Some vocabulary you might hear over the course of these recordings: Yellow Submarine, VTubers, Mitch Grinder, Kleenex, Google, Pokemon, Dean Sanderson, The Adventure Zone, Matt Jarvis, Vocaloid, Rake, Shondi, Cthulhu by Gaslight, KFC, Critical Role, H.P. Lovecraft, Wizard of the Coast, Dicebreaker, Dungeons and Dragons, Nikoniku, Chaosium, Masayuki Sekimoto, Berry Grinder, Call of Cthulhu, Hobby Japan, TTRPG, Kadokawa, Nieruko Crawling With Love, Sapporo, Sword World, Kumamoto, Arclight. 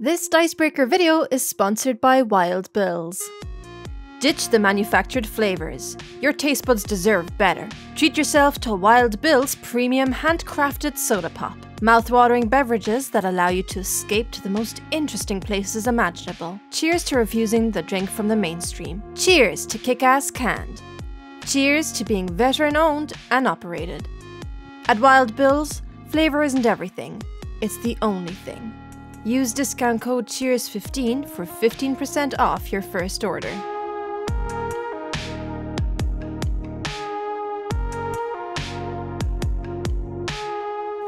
This Dicebreaker video is sponsored by Wild Bill's. Ditch the manufactured flavors. Your taste buds deserve better. Treat yourself to Wild Bill's premium handcrafted soda pop. Mouthwatering beverages that allow you to escape to the most interesting places imaginable. Cheers to refusing the drink from the mainstream. Cheers to kick-ass canned. Cheers to being veteran-owned and operated. At Wild Bill's, flavor isn't everything, it's the only thing. Use discount code CHEERS15 for 15% off your first order.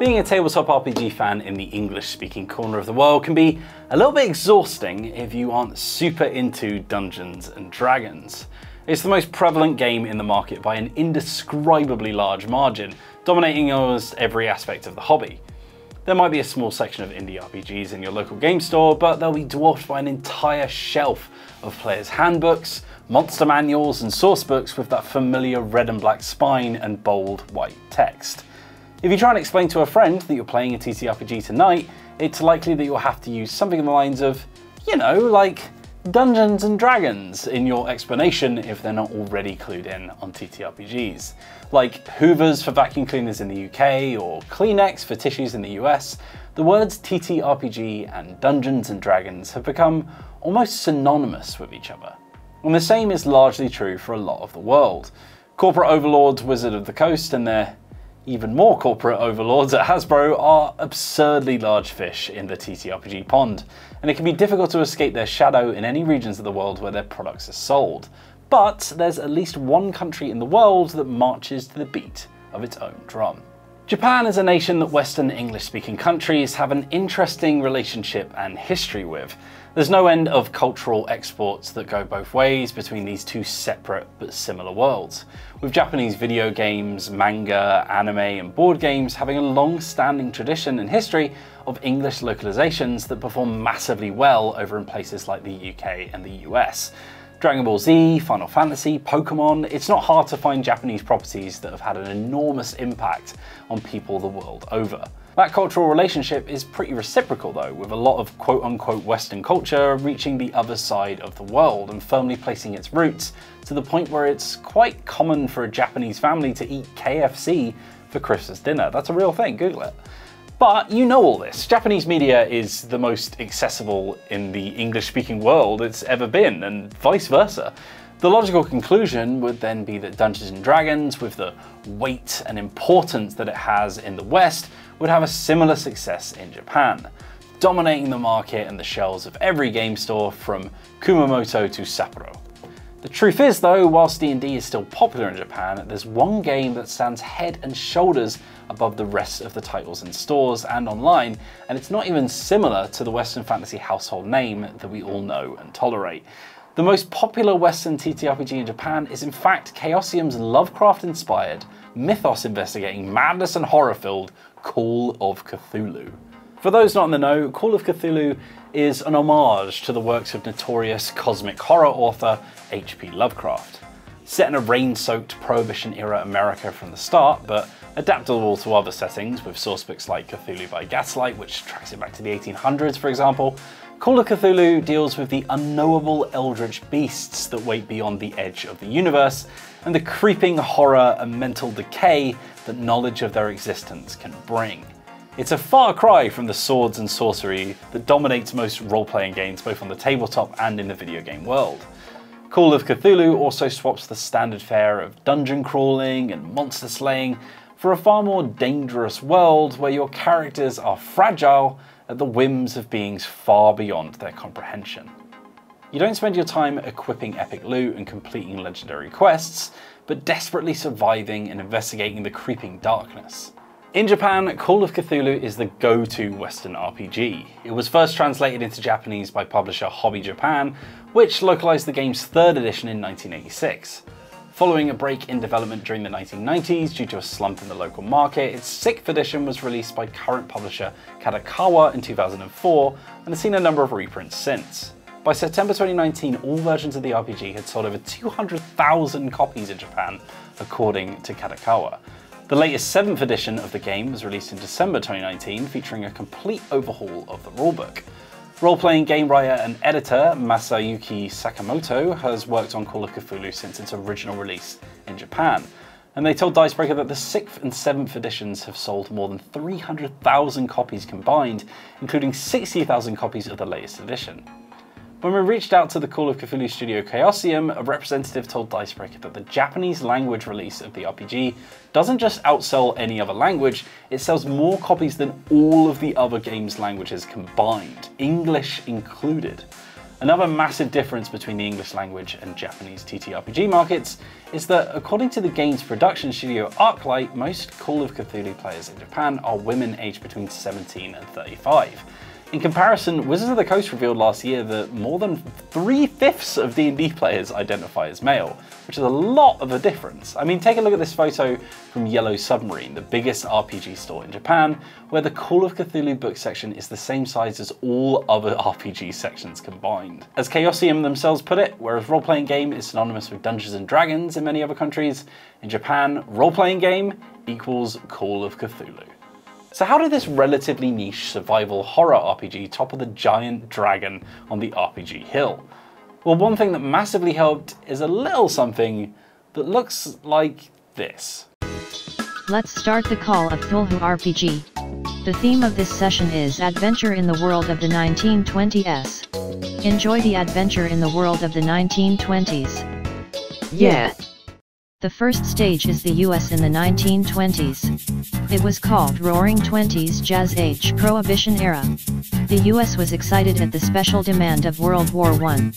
Being a tabletop RPG fan in the English-speaking corner of the world can be a little bit exhausting if you aren't super into Dungeons and Dragons. It's the most prevalent game in the market by an indescribably large margin, dominating almost every aspect of the hobby. There might be a small section of indie RPGs in your local game store, but they'll be dwarfed by an entire shelf of players' handbooks, monster manuals and sourcebooks with that familiar red and black spine and bold white text. If you try and explain to a friend that you're playing a TTRPG tonight, it's likely that you'll have to use something in the lines of, you know, like Dungeons and Dragons in your explanation if they're not already clued in on TTRPGs. Like Hoovers for vacuum cleaners in the UK or Kleenex for tissues in the US, the words TTRPG and Dungeons and Dragons have become almost synonymous with each other. And the same is largely true for a lot of the world. Corporate overlords Wizard of the Coast and their even more corporate overlords at Hasbro are absurdly large fish in the TTRPG pond, and it can be difficult to escape their shadow in any regions of the world where their products are sold. But there's at least one country in the world that marches to the beat of its own drum. Japan is a nation that Western English-speaking countries have an interesting relationship and history with. There's no end of cultural exports that go both ways between these two separate but similar worlds, with Japanese video games, manga, anime and board games having a long-standing tradition and history of English localizations that perform massively well over in places like the UK and the US. Dragon Ball Z, Final Fantasy, Pokemon, it's not hard to find Japanese properties that have had an enormous impact on people the world over. That cultural relationship is pretty reciprocal though, with a lot of quote-unquote Western culture reaching the other side of the world and firmly placing its roots to the point where it's quite common for a Japanese family to eat KFC for Christmas dinner. That's a real thing, Google it. But you know all this. Japanese media is the most accessible in the English-speaking world it's ever been, and vice versa. The logical conclusion would then be that Dungeons and Dragons, with the weight and importance that it has in the West, would have a similar success in Japan, dominating the market and the shelves of every game store from Kumamoto to Sapporo. The truth is though, whilst D&D is still popular in Japan, there's one game that stands head and shoulders above the rest of the titles in stores and online, and it's not even similar to the Western fantasy household name that we all know and tolerate. The most popular Western TTRPG in Japan is in fact Chaosium's Lovecraft-inspired, mythos-investigating, madness and horror-filled Call of Cthulhu. For those not in the know, Call of Cthulhu is an homage to the works of notorious cosmic horror author H.P. Lovecraft. Set in a rain-soaked Prohibition-era America from the start, but adaptable to other settings with sourcebooks like Cthulhu by Gaslight, which tracks it back to the 1800s, for example, Call of Cthulhu deals with the unknowable eldritch beasts that wait beyond the edge of the universe, and the creeping horror and mental decay that knowledge of their existence can bring. It's a far cry from the swords and sorcery that dominates most role-playing games both on the tabletop and in the video game world. Call of Cthulhu also swaps the standard fare of dungeon crawling and monster slaying for a far more dangerous world where your characters are fragile at the whims of beings far beyond their comprehension. You don't spend your time equipping epic loot and completing legendary quests, but desperately surviving and investigating the creeping darkness. In Japan, Call of Cthulhu is the go-to Western RPG. It was first translated into Japanese by publisher Hobby Japan, which localized the game's third edition in 1986. Following a break in development during the 1990s due to a slump in the local market, its sixth edition was released by current publisher Kadokawa in 2004 and has seen a number of reprints since. By September 2019, all versions of the RPG had sold over 200,000 copies in Japan, according to Kadokawa. The latest 7th edition of the game was released in December 2019, featuring a complete overhaul of the rulebook. Role-playing game writer and editor Masayuki Sakamoto has worked on Call of Cthulhu since its original release in Japan, and they told Dicebreaker that the 6th and 7th editions have sold more than 300,000 copies combined, including 60,000 copies of the latest edition. When we reached out to the Call of Cthulhu studio Chaosium, a representative told Dicebreaker that the Japanese language release of the RPG doesn't just outsell any other language, it sells more copies than all of the other game's languages combined, English included. Another massive difference between the English language and Japanese TTRPG markets is that, according to the game's production studio Arclight, most Call of Cthulhu players in Japan are women aged between 17 and 35. In comparison, Wizard of the Coast revealed last year that more than 3/5 of D&D players identify as male, which is a lot of a difference. I mean, take a look at this photo from Yellow Submarine, the biggest RPG store in Japan, where the Call of Cthulhu book section is the same size as all other RPG sections combined. As Chaosium themselves put it, whereas role-playing game is synonymous with Dungeons and Dragons in many other countries, in Japan, role-playing game equals Call of Cthulhu. So how did this relatively niche survival horror RPG topple the giant dragon on the RPG hill? Well, one thing that massively helped is a little something that looks like this. Let's start the Call of Cthulhu RPG. The theme of this session is adventure in the world of the 1920s. Enjoy the adventure in the world of the 1920s. Yeah! The first stage is the US in the 1920s. It was called Roaring Twenties Jazz Age Prohibition Era. The US was excited at the special demand of World War I.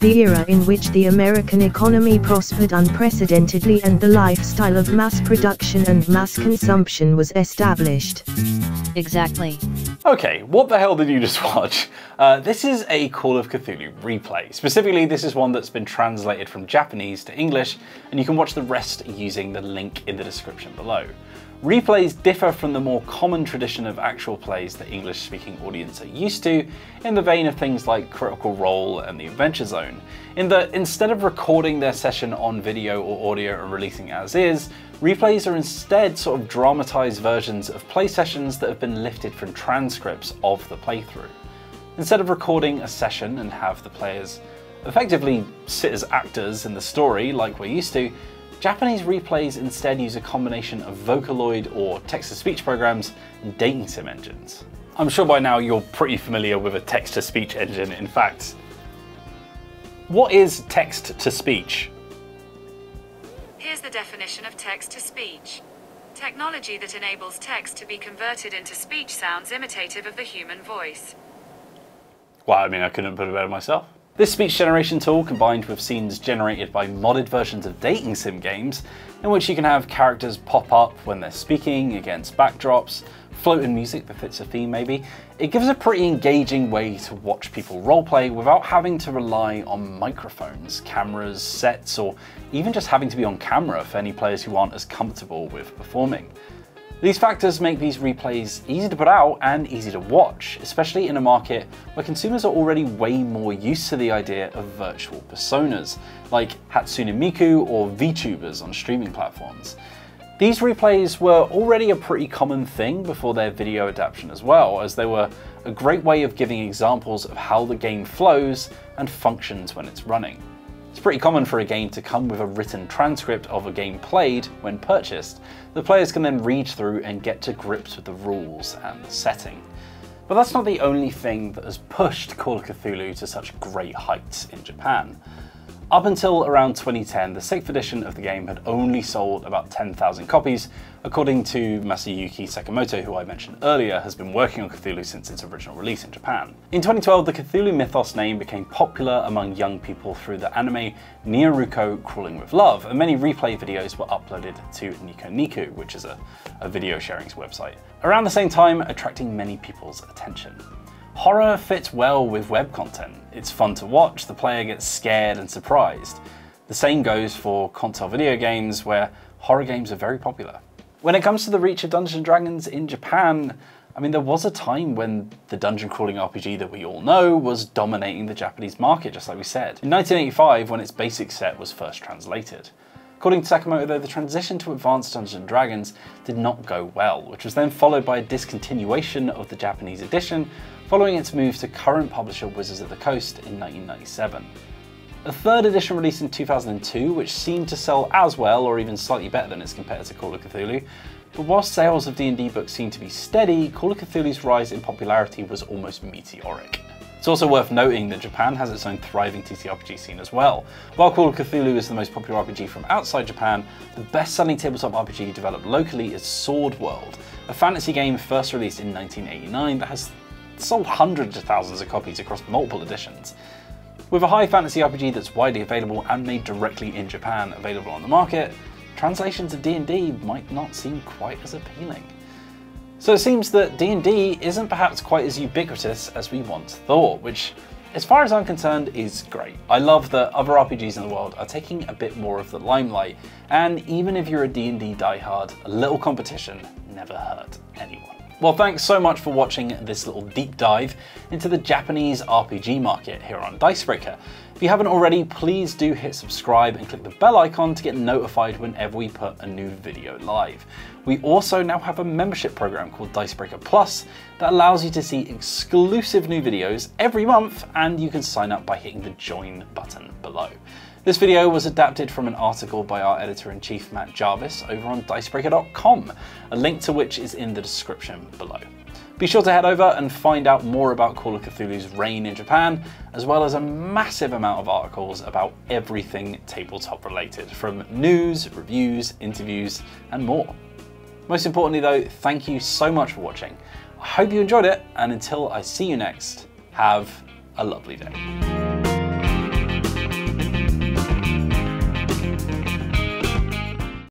The era in which the American economy prospered unprecedentedly and the lifestyle of mass production and mass consumption was established. Exactly. Okay, what the hell did you just watch? This is a Call of Cthulhu replay. Specifically, this is one that's been translated from Japanese to English, and you can watch the rest using the link in the description below. Replays differ from the more common tradition of actual plays that English-speaking audience are used to, in the vein of things like Critical Role and The Adventure Zone, in that instead of recording their session on video or audio and releasing as is, replays are instead sort of dramatized versions of play sessions that have been lifted from transcripts of the playthrough. Instead of recording a session and have the players effectively sit as actors in the story like we're used to, Japanese replays instead use a combination of Vocaloid or text-to-speech programs and dating sim engines. I'm sure by now you're pretty familiar with a text-to-speech engine, in fact. What is text-to-speech? Here's the definition of text-to-speech. Technology that enables text to be converted into speech sounds imitative of the human voice. Well, I mean, I couldn't put it better myself. This speech generation tool, combined with scenes generated by modded versions of dating sim games, in which you can have characters pop up when they're speaking against backdrops, float in music that fits a theme maybe, it gives a pretty engaging way to watch people roleplay without having to rely on microphones, cameras, sets, or even just having to be on camera for any players who aren't as comfortable with performing. These factors make these replays easy to put out and easy to watch, especially in a market where consumers are already way more used to the idea of virtual personas, like Hatsune Miku or VTubers on streaming platforms. These replays were already a pretty common thing before their video adaptation as well, as they were a great way of giving examples of how the game flows and functions when it's running. It's pretty common for a game to come with a written transcript of a game played when purchased, that players can then read through and get to grips with the rules and the setting. But that's not the only thing that has pushed Call of Cthulhu to such great heights in Japan. Up until around 2010, the 6th edition of the game had only sold about 10,000 copies, according to Masayuki Sekimoto, who I mentioned earlier has been working on Cthulhu since its original release in Japan. In 2012, the Cthulhu mythos name became popular among young people through the anime Nieruko Crawling With Love, and many replay videos were uploaded to Nikoniku, which is a video sharing website, around the same time attracting many people's attention. Horror fits well with web content. It's fun to watch, the player gets scared and surprised. The same goes for console video games, where horror games are very popular. When it comes to the reach of Dungeons & Dragons in Japan, I mean, there was a time when the dungeon crawling RPG that we all know was dominating the Japanese market, just like we said. In 1985, when its basic set was first translated. According to Sakamoto though, the transition to Advanced Dungeons & Dragons did not go well, which was then followed by a discontinuation of the Japanese edition following its move to current publisher Wizards of the Coast in 1997. A third edition released in 2002, which seemed to sell as well or even slightly better than its competitor Call of Cthulhu, but whilst sales of D&D books seemed to be steady, Call of Cthulhu's rise in popularity was almost meteoric. It's also worth noting that Japan has its own thriving TTRPG scene as well. While Call of Cthulhu is the most popular RPG from outside Japan, the best-selling tabletop RPG developed locally is Sword World, a fantasy game first released in 1989 that has sold hundreds of thousands of copies across multiple editions. With a high fantasy RPG that's widely available and made directly in Japan available on the market, translations of D&D might not seem quite as appealing. So it seems that D&D isn't perhaps quite as ubiquitous as we once thought, which, as far as I'm concerned, is great. I love that other RPGs in the world are taking a bit more of the limelight, and even if you're a D&D diehard, a little competition never hurt anyone. Well, thanks so much for watching this little deep dive into the Japanese RPG market here on Dicebreaker. If you haven't already, please do hit subscribe and click the bell icon to get notified whenever we put a new video live. We also now have a membership program called Dicebreaker Plus that allows you to see exclusive new videos every month, and you can sign up by hitting the join button below. This video was adapted from an article by our editor-in-chief Matt Jarvis over on dicebreaker.com, a link to which is in the description below. Be sure to head over and find out more about Call of Cthulhu's reign in Japan, as well as a massive amount of articles about everything tabletop related, from news, reviews, interviews, and more. Most importantly though, thank you so much for watching. I hope you enjoyed it, and until I see you next, have a lovely day.